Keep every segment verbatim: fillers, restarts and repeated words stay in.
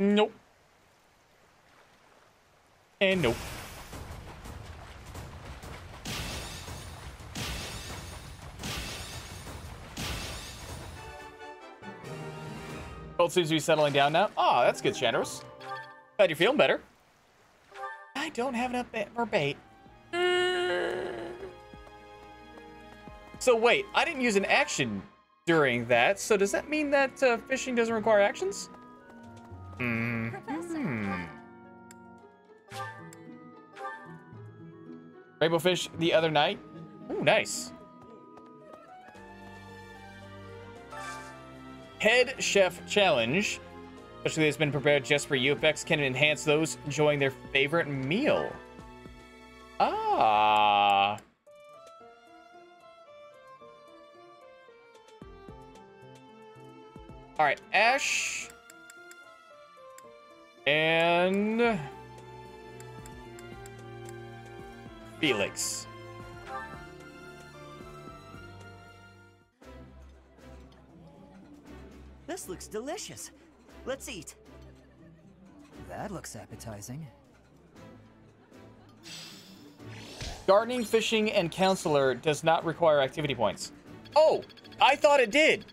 Nope. And nope. Both seems to be settling down now. Ah, oh, that's good, Shandros. Glad you're feeling better. I don't have enough for bait. So wait, I didn't use an action during that. So does that mean that uh, fishing doesn't require actions? Mm. Hmm. Rainbow fish the other night. Ooh, nice. Head Chef Challenge. Especially that's been prepared just for you. Upex can enhance those enjoying their favorite meal. Ah. All right, Ashe. And Felix. This looks delicious. Let's eat. That looks appetizing. Gardening, fishing, and counselor does not require activity points. Oh, I thought it did.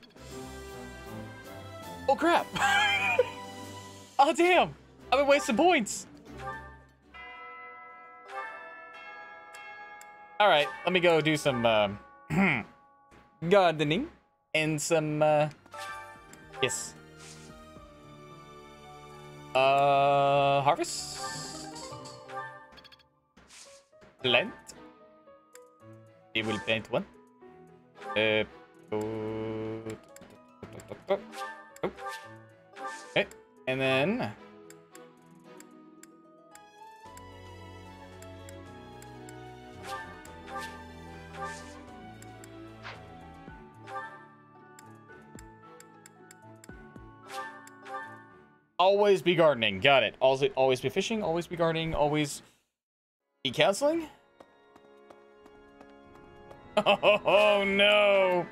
Oh, crap. Oh, damn. I've been wasting points. All right, let me go do some uh, gardening and some... Uh, Yes. Uh, harvest. Plant. We will plant one. Uh, oh. Okay, and then always be gardening. Got it. Always, always be fishing. Always be gardening. Always be counseling. Oh no!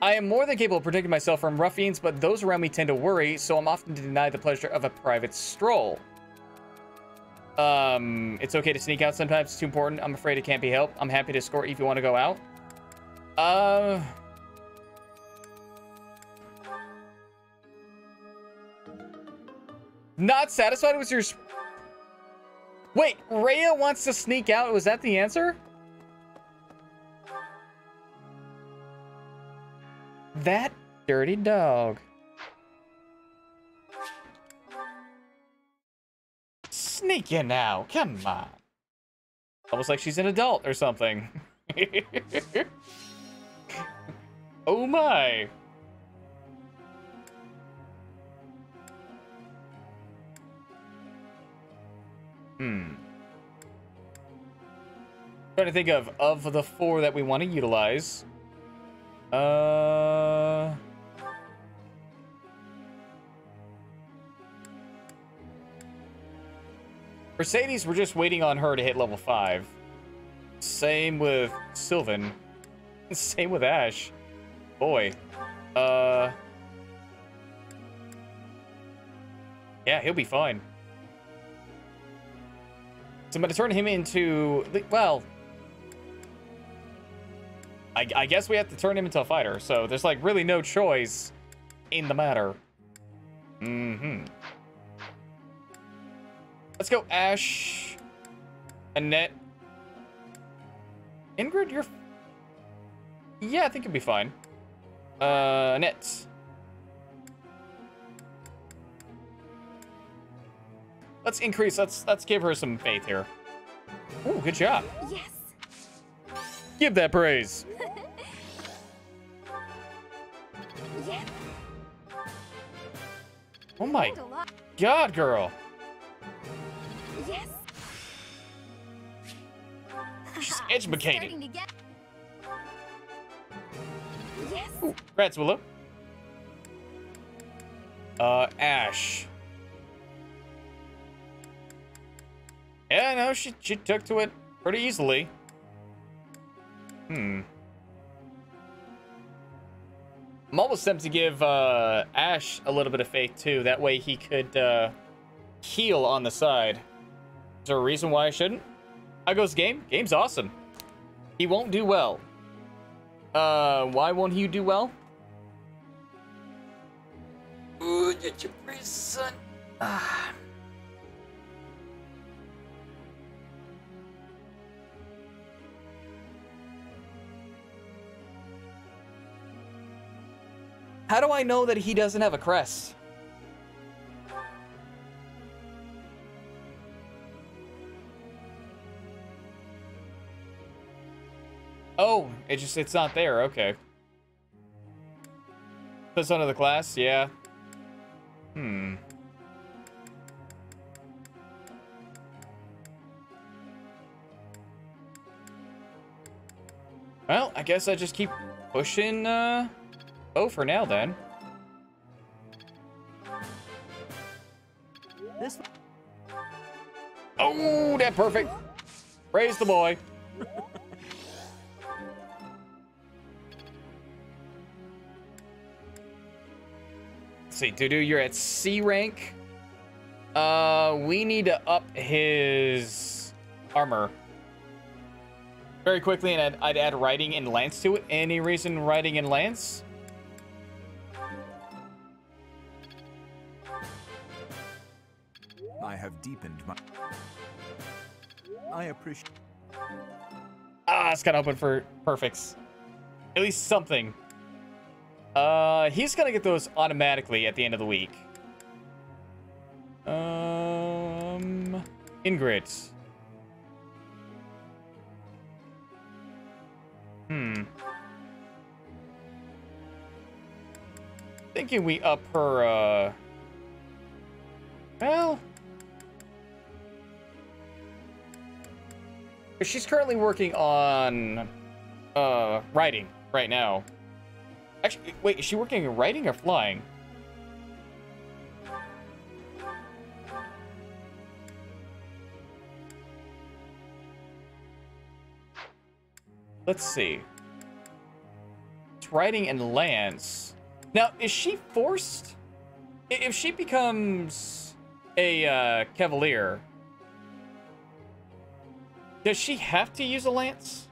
I am more than capable of protecting myself from ruffians, but those around me tend to worry, so I'm often denied the pleasure of a private stroll. Um, it's okay to sneak out sometimes. It's too important. I'm afraid it can't be helped. I'm happy to escort you if you want to go out. Uh. Not satisfied with your... Wait, Rhea wants to sneak out. Was that the answer? That dirty dog. Sneak in now. Come on. Almost like she's an adult or something. Oh my. Hmm. Trying to think of of the four that we want to utilize. Uh. Mercedes, we're just waiting on her to hit level five. Same with Sylvain. Same with Ashe. Boy. Uh. Yeah, he'll be fine. So I'm going to turn him into, well, I, I guess we have to turn him into a fighter. So there's like really no choice in the matter. Mm-hmm. Let's go Ashe, Annette, Ingrid, you're, yeah, I think you'll be fine. Uh, Annette. Let's increase. Let's let's give her some faith here. Ooh, good job. Yes. Give that praise. Yes. Oh my God, girl. Yes. She's educated. Get... Yes. Ooh, congrats, Willow. Uh, Ashe. Yeah, no, she, she took to it pretty easily. Hmm. I'm almost tempted to give uh, Ashe a little bit of faith, too. That way he could uh, heal on the side. Is there a reason why I shouldn't? How goes the game? Game's awesome. He won't do well. Uh, why won't he do well? Ooh, that's your reason. Ah. How do I know that he doesn't have a crest? Oh, it just, it's not there. Okay. That's under the class. Yeah. Hmm. Well, I guess I just keep pushing, uh... Oh, for now, then. This. Oh, that perfect. Praise the boy. Let's see, Dedue, you're at C rank. Uh, we need to up his armor very quickly, and I'd, I'd add riding and lance to it. Any reason riding and lance? I have deepened my... I appreciate... Ah, it's kind of open for perfects. At least something. Uh, he's going to get those automatically at the end of the week. Um, Ingrid. Hmm. Thinking we up her, uh... Well... She's currently working on uh writing right now. Actually, wait, is she working on writing or flying? Let's see. It's writing and lance. Now, is she forced? If she becomes a uh, cavalier, does she have to use a lance?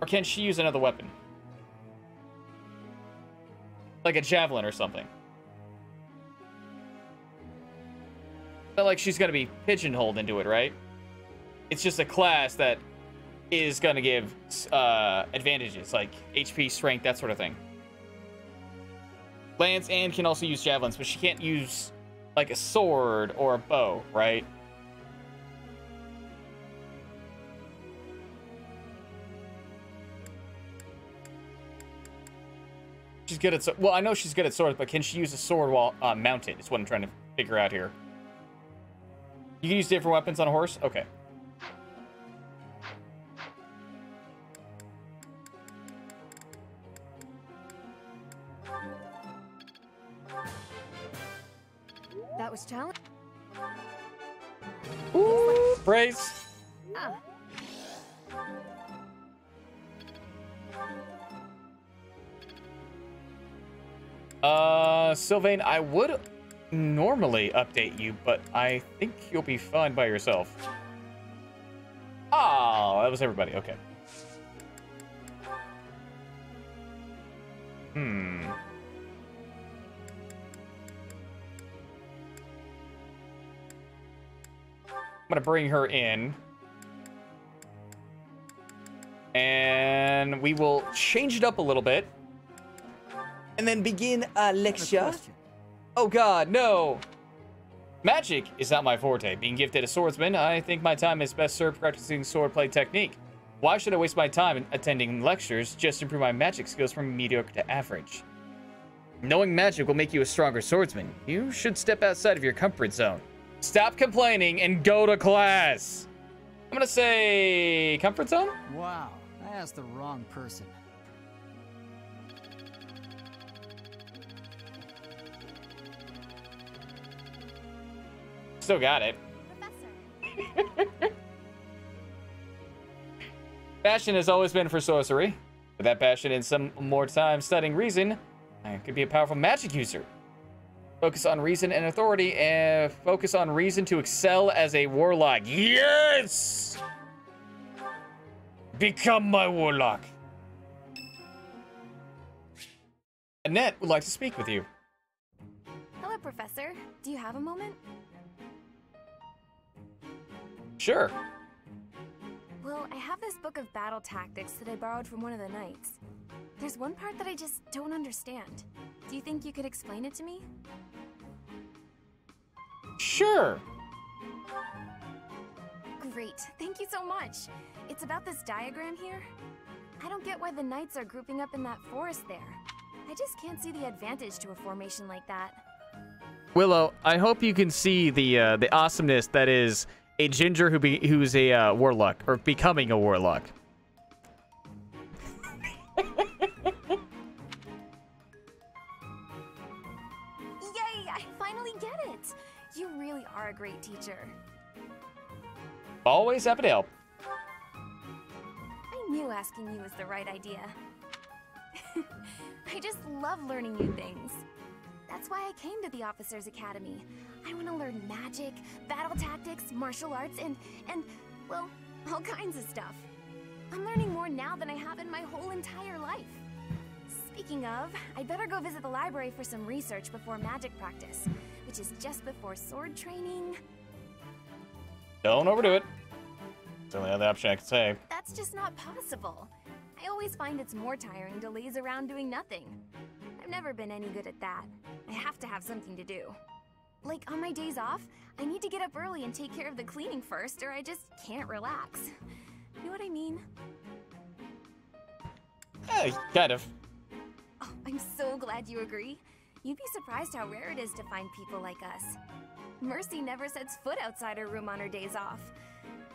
Or can she use another weapon? Like a javelin or something. Not like she's going to be pigeonholed into it, right? It's just a class that is going to give uh, advantages, like H P, strength, that sort of thing. Lance and can also use javelins, but she can't use like a sword or a bow, right? She's good at so well. I know she's good at swords, but can she use a sword while uh, mounted? Is what I'm trying to figure out here. You can use different weapons on a horse. Okay. That was challenge. Ooh, praise. Ah. Uh, Sylvain, I would normally update you, but I think you'll be fine by yourself. Oh, that was everybody. Okay. Hmm. I'm gonna bring her in. And we will change it up a little bit. And then begin a lecture. Oh god, no. Magic is not my forte. Being gifted a swordsman, I think my time is best served practicing swordplay technique. Why should I waste my time attending lectures just to improve my magic skills from mediocre to average? Knowing magic will make you a stronger swordsman. You should step outside of your comfort zone. Stop complaining and go to class. I'm gonna say comfort zone? Wow, I asked the wrong person. Still got it. Fashion has always been for sorcery. With that passion and some more time studying reason, I could be a powerful magic user. Focus on reason and authority, and focus on reason to excel as a warlock. Yes! Become my warlock. Annette would like to speak with you. Hello, Professor. Do you have a moment? Sure. Well, I have this book of battle tactics that I borrowed from one of the knights. There's one part that I just don't understand. Do you think you could explain it to me? Sure. Great. Thank you so much. It's about this diagram here. I don't get why the knights are grouping up in that forest there. I just can't see the advantage to a formation like that. Willow, I hope you can see the uh, the awesomeness that is a ginger who be who's a uh, warlock, or becoming a warlock. You really are a great teacher. Always happy to help. I knew asking you was the right idea. I just love learning new things. That's why I came to the Officers Academy. I want to learn magic, battle tactics, martial arts, and, and, well, all kinds of stuff. I'm learning more now than I have in my whole entire life. Speaking of, I'd better go visit the library for some research before magic practice, which is just before sword training. Don't overdo it. It's the only other option I can say. That's just not possible. I always find it's more tiring to laze around doing nothing. I've never been any good at that. I have to have something to do. Like on my days off, I need to get up early and take care of the cleaning first, or I just can't relax. You know what I mean? Eh, kind of. Oh, I'm so glad you agree. You'd be surprised how rare it is to find people like us. Mercy never sets foot outside her room on her days off.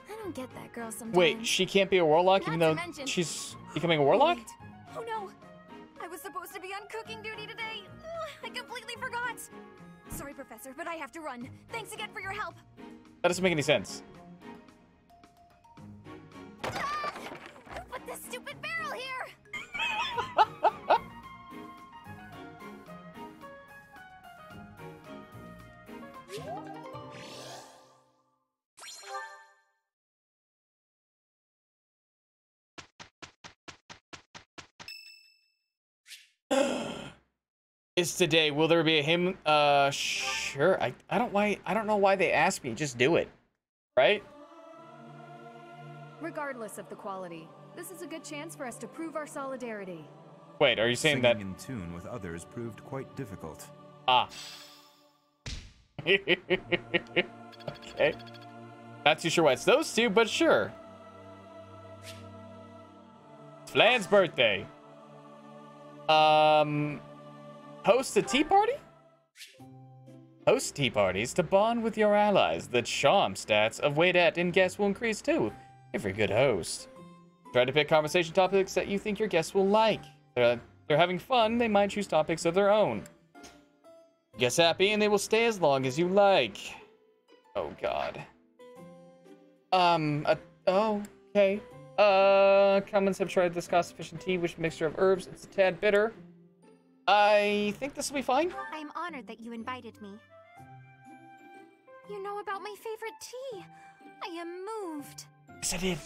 I don't get that girl sometimes. Wait, she can't be a warlock Not even though mention... she's becoming a warlock? Wait. Oh no! I was supposed to be on cooking duty today! I completely forgot! Sorry, Professor, but I have to run. Thanks again for your help! That doesn't make any sense. Ah! Who put this stupid barrel here? Is today, will there be a hymn? Uh sure. I I don't why I don't know why they asked me. Just do it. Right? Regardless of the quality, this is a good chance for us to prove our solidarity. Wait, are you saying Singing that in tune with others proved quite difficult? Ah. Okay. Not too sure why it's those two, but sure. It's Flan's birthday. Um Host a tea party? Host tea parties to bond with your allies. The charm stats of wait at and guests will increase too. Every good host. Try to pick conversation topics that you think your guests will like. They're, they're having fun, they might choose topics of their own. Guess happy, and they will stay as long as you like. Oh, God. Um, uh, oh, okay. Uh, comments have tried this cost-efficient tea, which mixture of herbs. It's a tad bitter. I think this will be fine. I am honored that you invited me. You know about my favorite tea. I am moved. Yes, I did.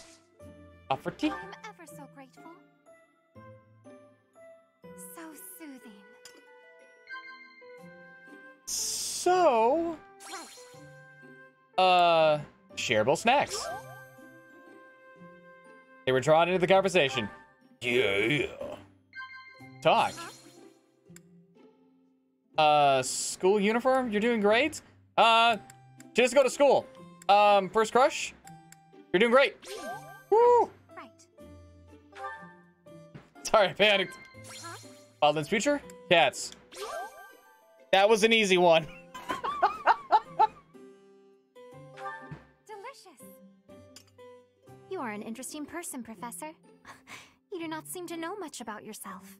Offer tea? I am ever so grateful. So soothing. So, uh, shareable snacks. They were drawn into the conversation. Yeah. Talk. Uh, school uniform? You're doing great. Uh, just go to school. Um, first crush? You're doing great. Woo! Sorry, I panicked. Wildland's future? Cats. That was an easy one. Delicious. You are an interesting person, Professor. You do not seem to know much about yourself.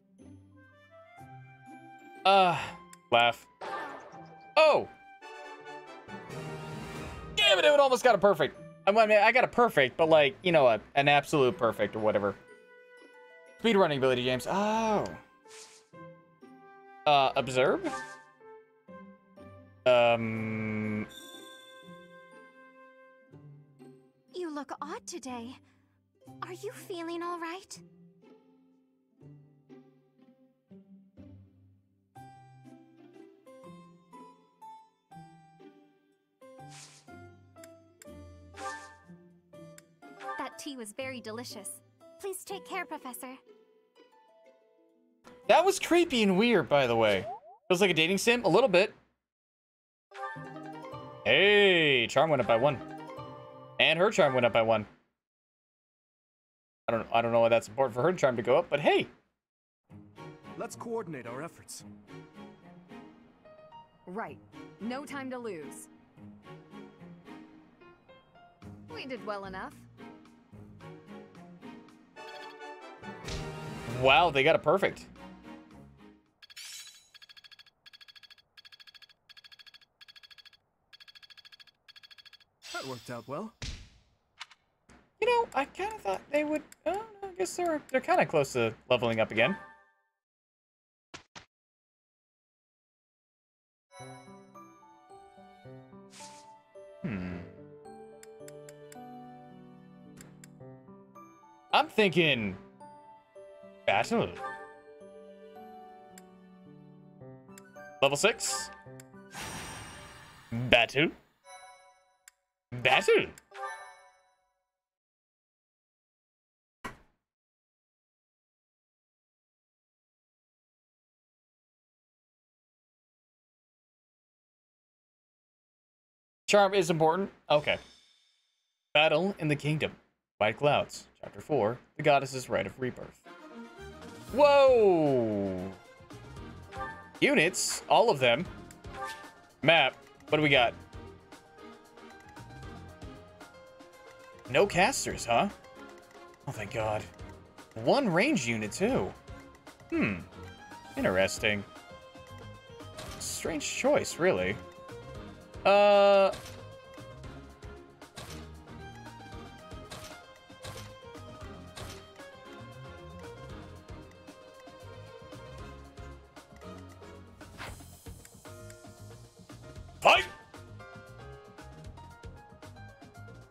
Uh, laugh. Oh! Damn it, it almost got a perfect. I mean, I got a perfect, but like, you know, a, an absolute perfect or whatever. Speedrunning ability, James. Oh. Uh, observe? Um... You look odd today. Are you feeling all right? That tea was very delicious. Please take care, Professor. That was creepy and weird, by the way. Feels like a dating sim, a little bit. Hey, charm went up by one. And her charm went up by one. I don't I don't know why that's important for her charm to go up, but hey. Let's coordinate our efforts. Right. No time to lose. We did well enough. Wow, they got it perfect. That worked out well. You know, I kind of thought they would. Oh, I guess they're they're kind of close to leveling up again. Hmm. I'm thinking. Battle. Level six. Battle. Battle. Charm is important. Okay. Battle in the Kingdom. White Clouds. Chapter four. The Goddess's Rite of Rebirth. Whoa! Units, all of them. Map, what do we got? No casters, huh? Oh, thank God. One range unit, too. Hmm. Interesting. Strange choice, really. Uh...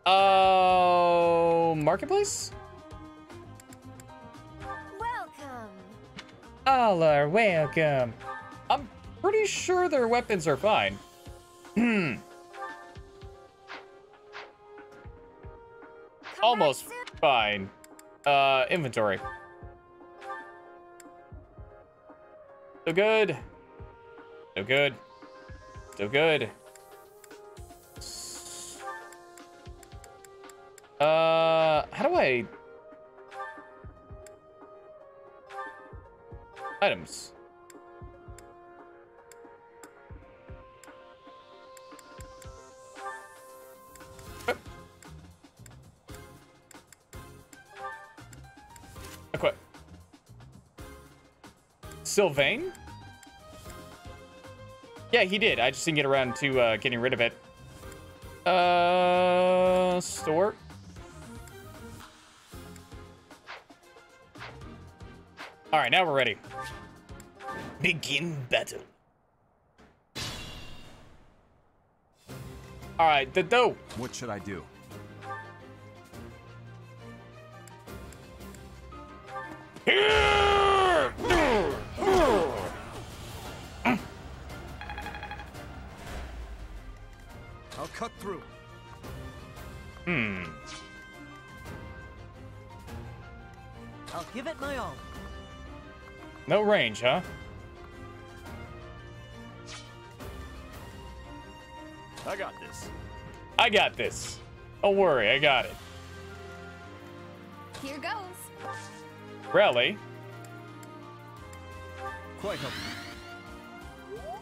Oh, uh, marketplace? Welcome. All are welcome. I'm pretty sure their weapons are fine. Hmm. Almost fine. Uh, inventory. So good. So good. So good. Uh, how do I... Items. Equip. Equip. Sylvain? Yeah, he did. I just didn't get around to uh, getting rid of it. Uh, store. All right, now we're ready. Begin battle. All right, Dedue. What should I do? I'll cut through. Hmm. I'll give it my all. No range, huh? I got this. I got this. Don't worry, I got it. Here goes. Rally. Quite helpful.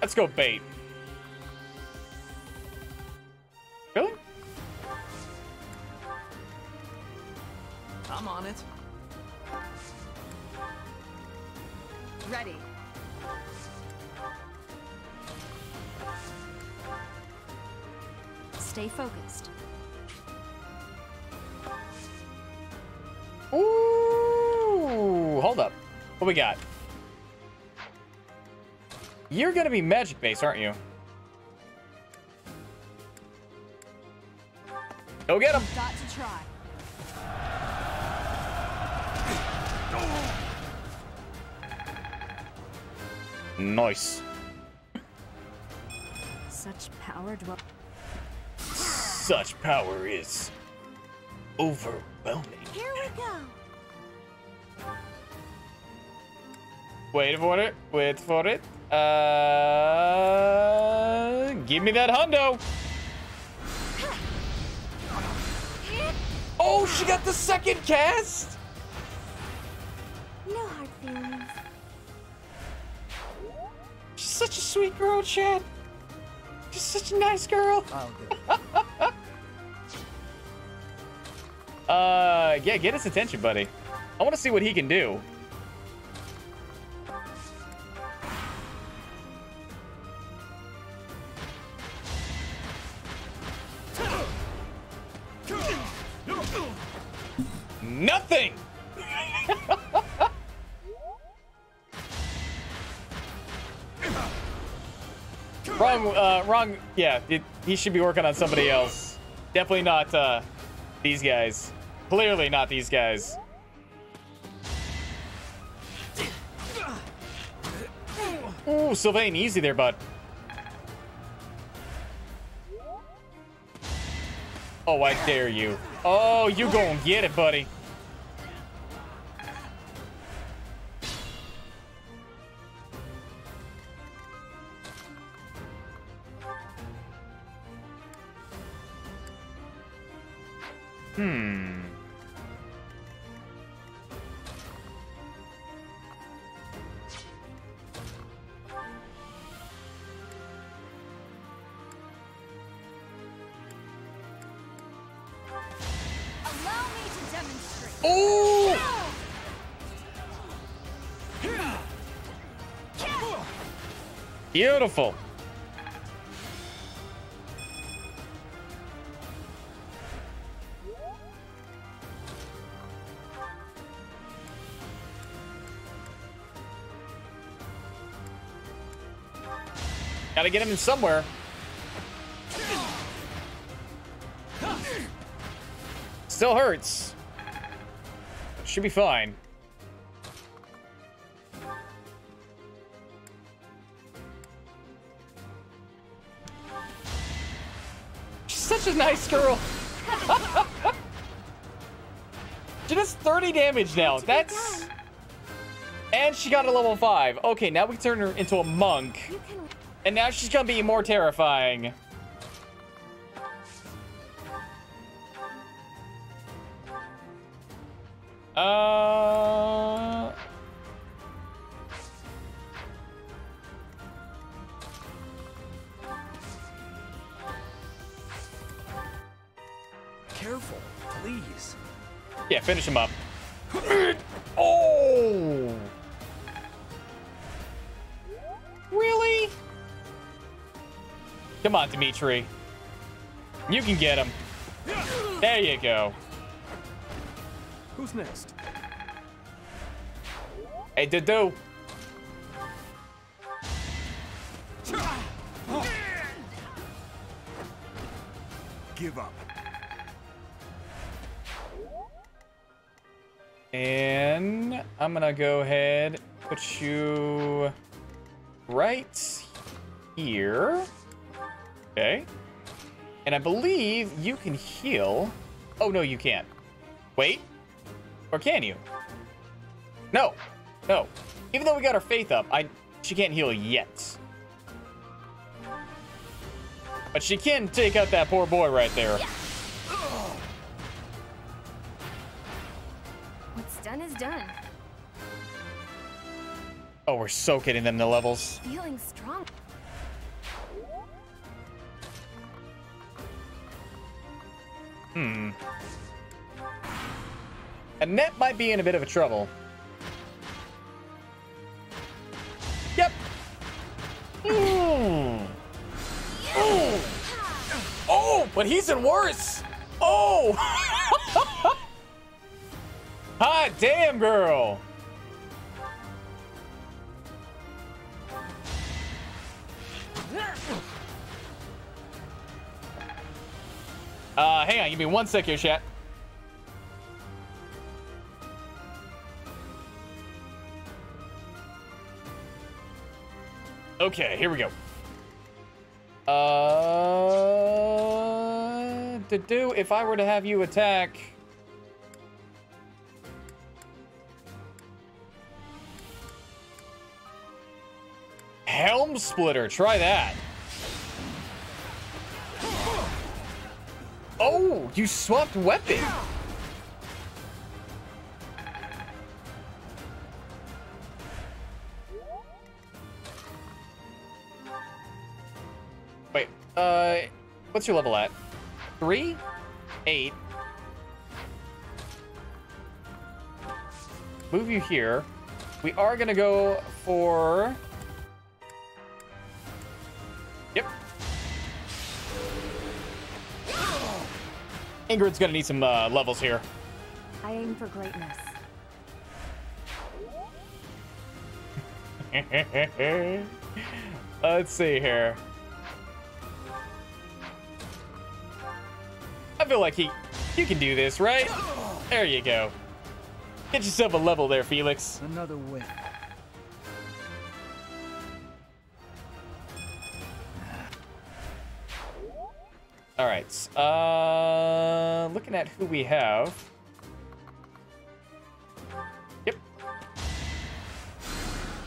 Let's go bait. Really? I'm on it. Ready. Stay focused. Ooh. Ooh, hold up. What we got? You're gonna be magic based, aren't you? Go get him. Got to try. Nice. Such power dwell. Such power is overwhelming. Here we go. Wait for it. Wait for it. Uh, give me that hundo. Oh, she got the second cast. No hard feelings. She's such a sweet girl, Chad. She's such a nice girl. uh, yeah, get his attention, buddy. I want to see what he can do. Nothing. Wrong, uh, wrong. Yeah, it, he should be working on somebody else. Definitely not uh, these guys. Clearly not these guys. Ooh, Sylvain, easy there, bud. Oh, I dare you. Oh, you go and get it, buddy. Hmm. Allow me to demonstrate. Oh! Beautiful. Gotta get him in somewhere. Still hurts. Should be fine. She's such a nice girl. She does thirty damage now. That's... And she got a level five. Okay, now we turn her into a monk. And now she's gonna be more terrifying. Uh... Careful, please. Yeah, finish him up. Oh! Really? Come on, Dimitri. You can get him. There you go. Who's next? Hey, Dedue. Give up. And I'm gonna go ahead, put you right here. Okay. And I believe you can heal. Oh, no, you can't. Wait. Or can you? No. No. Even though we got her faith up, I she can't heal yet. But she can take out that poor boy right there. What's done is done. Oh, we're so getting them the levels. Feeling strong. Hmm. Annette might be in a bit of a trouble. Yep. Mm. Oh. Oh, but he's in worse. Oh. Hot damn, girl. Uh, hang on, give me one sec here, chat. Okay, here we go. Uh, Dedue, if I were to have you attack... Helm Splitter, try that. Oh, you swapped weapon. Wait, uh, what's your level at? Three? Eight. Move you here. We are gonna go for... Yep. Ingrid's gonna need some uh, levels here. I aim for greatness. Let's see here. I feel like he, you can do this, right? There you go. Get yourself a level there, Felix. Another win. All right, uh, looking at who we have. Yep.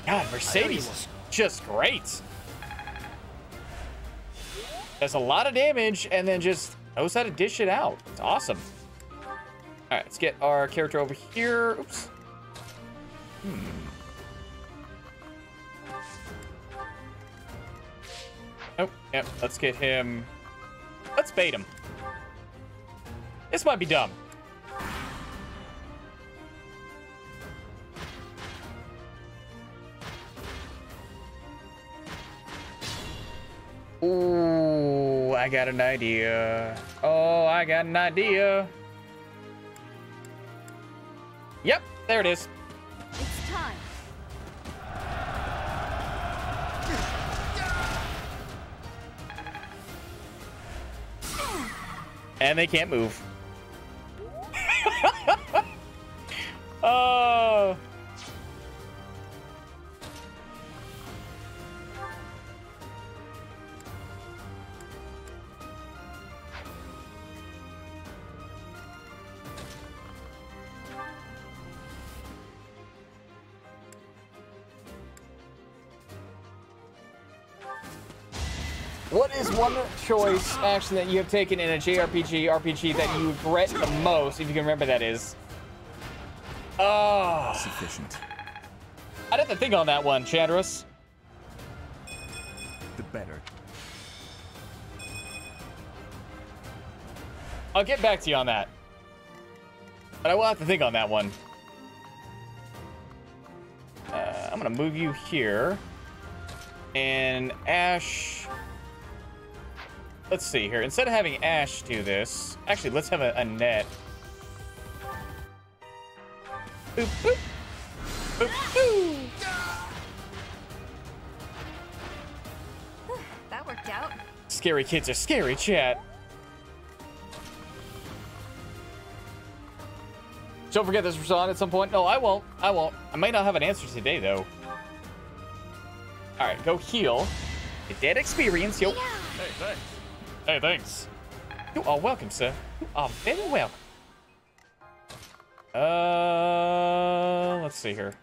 God, Mercedes is just great. Does a lot of damage and then just knows how to dish it out. It's awesome. All right, let's get our character over here. Oops. Hmm. Oh, yep, let's get him. Let's bait him. This might be dumb. Ooh, I got an idea. Oh, I got an idea. Yep, there it is. It's time. And they can't move. Oh. What is one choice action that you have taken in a J R P G R P G that you regret the most, if you can remember that is? Oh. Sufficient. I'd have to think on that one, Shandros. The better. I'll get back to you on that. But I will have to think on that one. Uh, I'm going to move you here. And Ashe... Let's see here. Instead of having Ashe do this, actually, let's have a, a net. Boop, boop. Boop, boop. That worked out. Scary kids are scary, chat. Don't forget this was on at some point. No, I won't. I won't. I might not have an answer today, though. All right, go heal. Get that experience. Yo. Yeah. Hey, thanks. Hey, thanks. You are welcome, sir. You are very welcome. Uh, let's see here.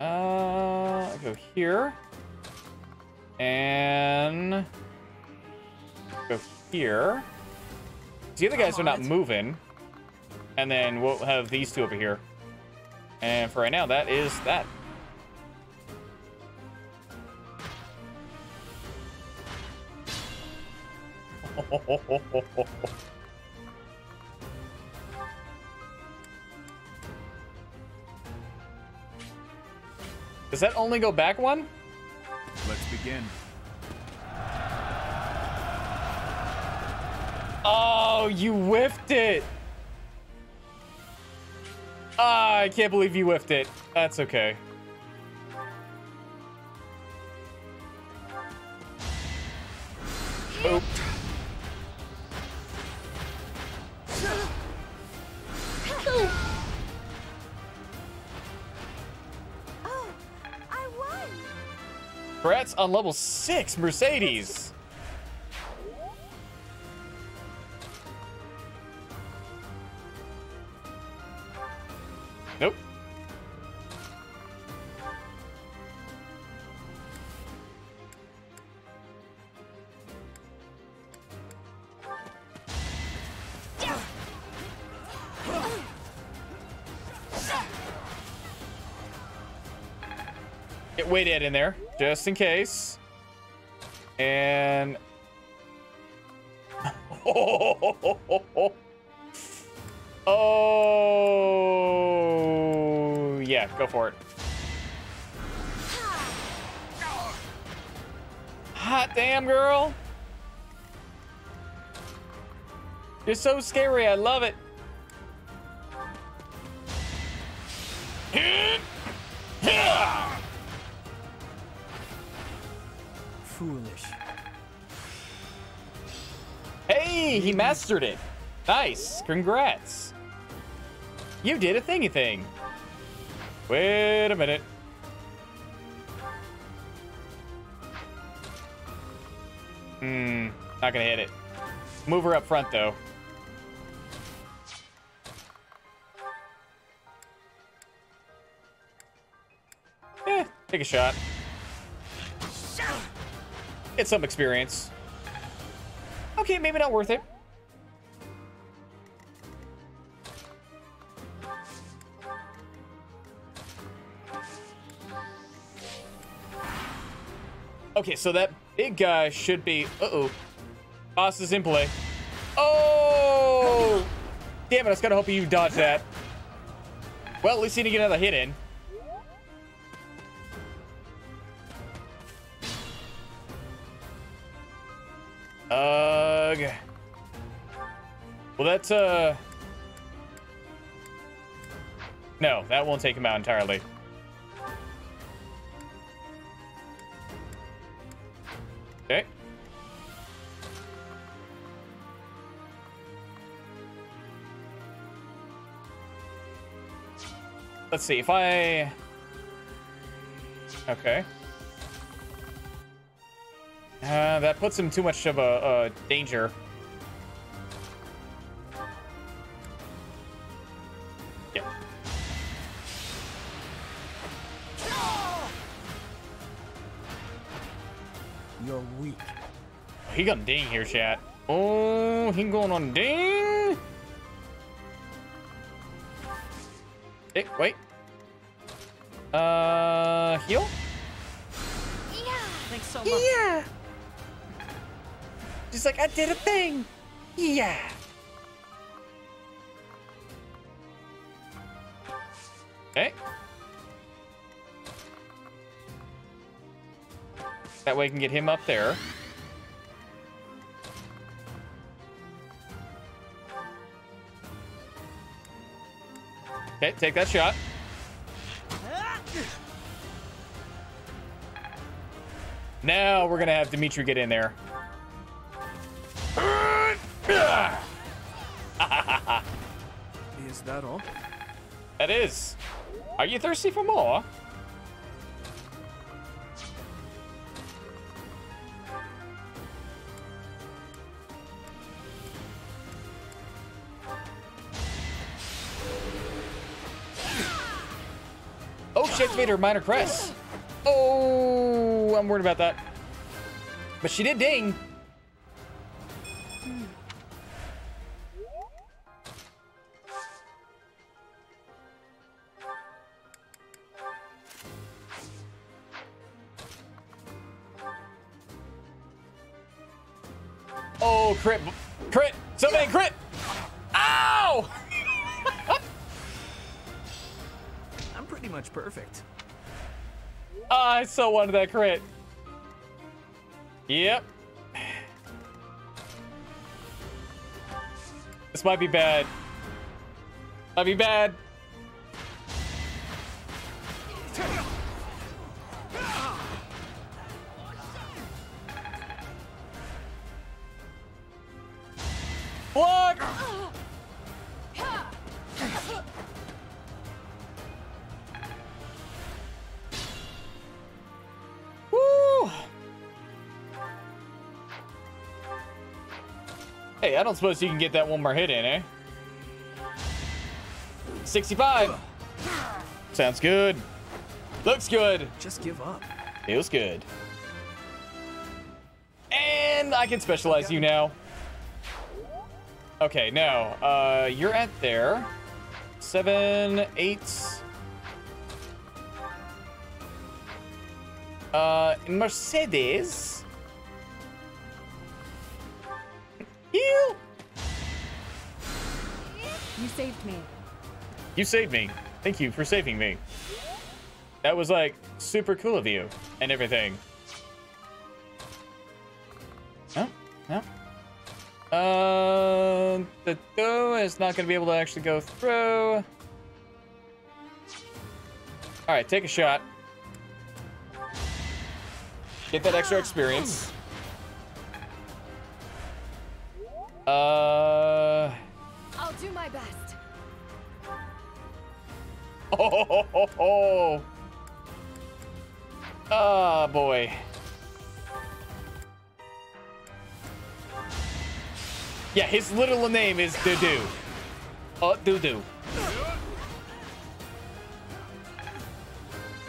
Uh, I'll go here. And... Go here. The other guys are not moving. And then we'll have these two over here. And for right now, that is that. Does that only go back one? Let's begin. Oh, you whiffed it. Oh, I can't believe you whiffed it. That's okay. Boop. Oh, I won. Brat's on level six, Mercedes. Nope. Get Weight Ed in there, just in case. And... Oh, yeah, go for it. Hot damn, girl. You're so scary. I love it. Foolish. Hey, he mastered it. Nice. Congrats. You did a thingy thing. Wait a minute. Hmm. Not gonna hit it. Move her up front, though. Eh, take a shot. Get some experience. Okay, maybe not worth it. Okay, so that big guy should be... Uh-oh. Boss is in play. Oh! Damn it, I was gonna hope you dodge that. Well, at least you didn't get another hit in. Ugh. Well, that's, uh... No, that won't take him out entirely. Okay. Let's see, if I... Okay. Uh, that puts him too much of a, uh, danger. Yeah. You're weak. He got a ding here, chat. Oh, he going on ding. Hey, wait. Uh, heal? Yeah. Thanks so much. Yeah. She's like, I did a thing. Yeah. Okay. That way I can get him up there. Okay, take that shot. Now we're gonna have Dimitri get in there. Is that all? That is. Are you thirsty for more? Oh, she activated her minor crest. Oh, I'm worried about that. But she did ding. Oh, crit. Crit. Sylvain, crit. Ow! I'm pretty much perfect. Oh, I so wanted that crit. Yep. This might be bad. Might be bad. Hey, I don't suppose you can get that one more hit in, eh? sixty-five. Sounds good. Looks good. Just give up. Feels good. And I can specialize you now. Okay, now, uh, you're at there. Seven, eight. Uh, Mercedes. You. You saved me. You saved me. Thank you for saving me. That was like super cool of you and everything. No, no. Uh, the door is not gonna be able to actually go through. All right, take a shot. Get that extra experience. Uh. I'll do my best. Oh, oh, oh, oh. Oh boy. Yeah, his little name is Dedue. Oh, Dedue.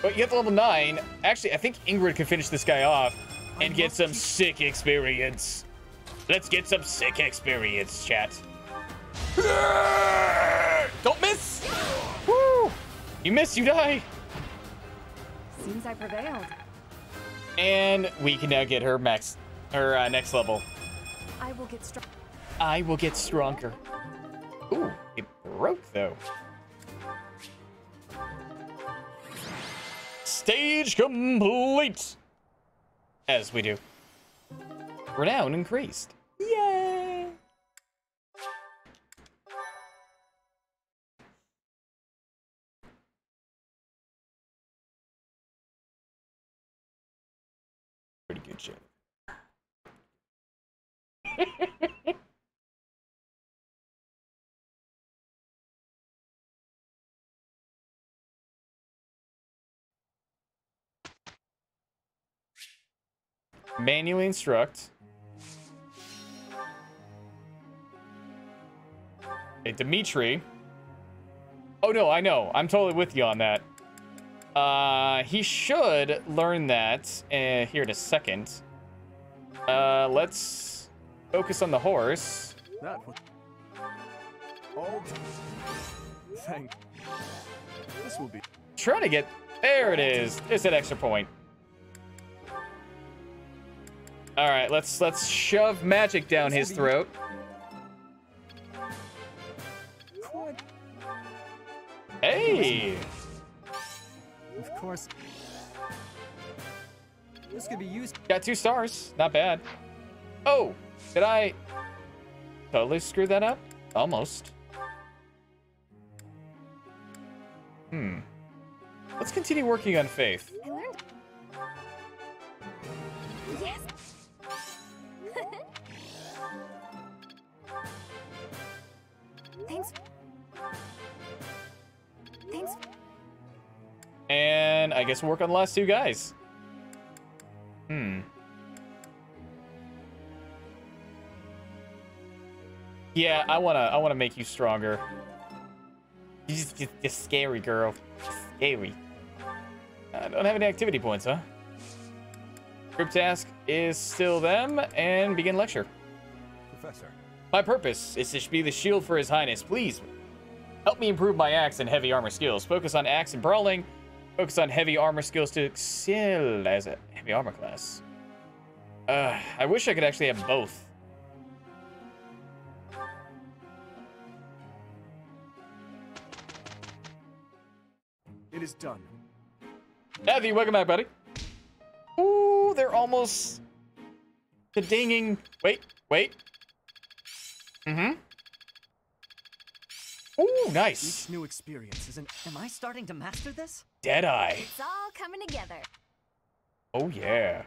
But you have to level nine. Actually, I think Ingrid can finish this guy off and get some sick experience. Let's get some sick experience, chat. Don't miss! Woo! You miss, you die. Seems I prevailed. And we can now get her max, her uh, next level. I will get strong. I will get stronger. Ooh, it broke though. Stage complete! As we do. Renown increased. Yay! Pretty good shit. Manually instruct. Hey, Dimitri. Oh no, I know. I'm totally with you on that. Uh, he should learn that uh, here in a second. Uh, let's focus on the horse. That was... oh, thank... this will be... trying to get... there it is. It's an extra point. All right, let's let's shove magic down his throat. Hey! Of course. This could be used. Got two stars. Not bad. Oh, did I totally screw that up? Almost. Hmm. Let's continue working on faith. Yes. Thanks. Thanks. And I guess we'll work on the last two guys. Hmm. Yeah, I wanna, I wanna make you stronger. You're just, just, just scary, girl. Scary. I don't have any activity points, huh? Group task is still them, and begin lecture. Professor. My purpose is to be the shield for His Highness. Please help me improve my axe and heavy armor skills. Focus on axe and brawling. Focus on heavy armor skills to excel as a heavy armor class. Uh, I wish I could actually have both. It is done. Evie, welcome back, buddy. Ooh, they're almost the dinging. Wait, wait. Mm-hmm. Ooh, nice. Each new experience is an... am I starting to master this? Deadeye. It's all coming together. Oh, yeah.